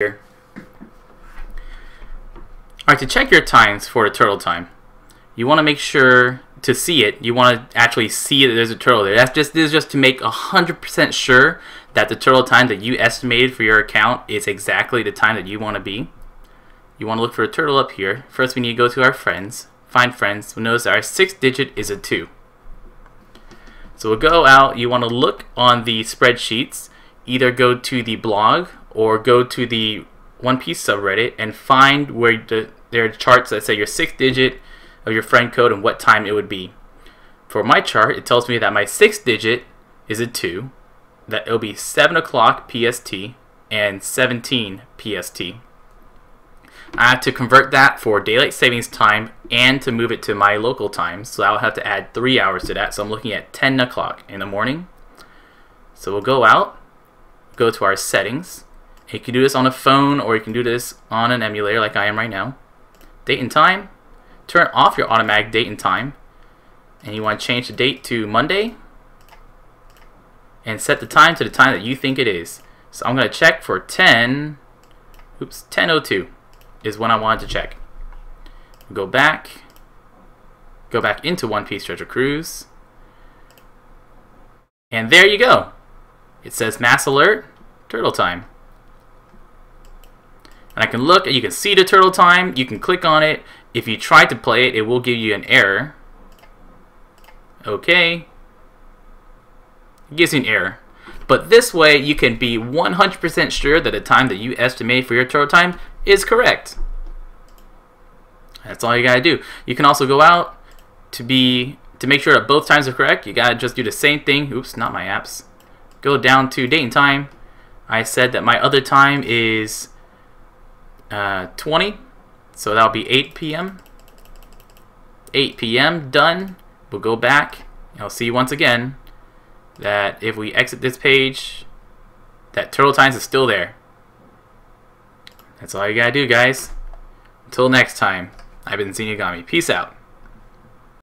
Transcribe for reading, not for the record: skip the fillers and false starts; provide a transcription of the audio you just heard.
Here. Alright, to check your times for the turtle time, you want to make sure to see it. You want to actually see that there's a turtle there. This is just to make 100% sure that the turtle time that you estimated for your account is exactly the time that you want to be. You want to look for a turtle up here. First, we need to go to our friends, find friends. We'll notice that our 6th digit is a 2. So we'll go out. You want to look on the spreadsheets. Either go to the blog or go to the One Piece subreddit and find where there are charts that say your 6th digit of your friend code and what time it would be. For my chart, it tells me that my 6th digit is a 2, that it'll be 7 o'clock PST and 17 PST. I have to convert that for daylight savings time and to move it to my local time, so I'll have to add 3 hours to that, so I'm looking at 10 o'clock in the morning. So we'll go out, go to our settings. You can do this on a phone, or you can do this on an emulator like I am right now. Date and time. Turn off your automatic date and time. And you want to change the date to Monday. And set the time to the time that you think it is. So I'm going to check for 10. Oops, 10:02 is when I wanted to check. Go back. Go back into One Piece Treasure Cruise. And there you go. It says Mass Alert, Turtle Time. And I can look, and you can see the turtle time, you can click on it. If you try to play it, it will give you an error. Okay. It gives you an error. But this way, you can be 100% sure that the time that you estimate for your turtle time is correct. That's all you gotta do. You can also go out to make sure that both times are correct. You gotta just do the same thing. Oops, not my apps. Go down to date and time. I said that my other time is 20, so that'll be 8 p.m. 8 p.m. done. We'll go back. I'll see once again that if we exit this page, that turtle times is still there. That's all you gotta do, guys. Until next time, I've been Zeenigami. Peace out.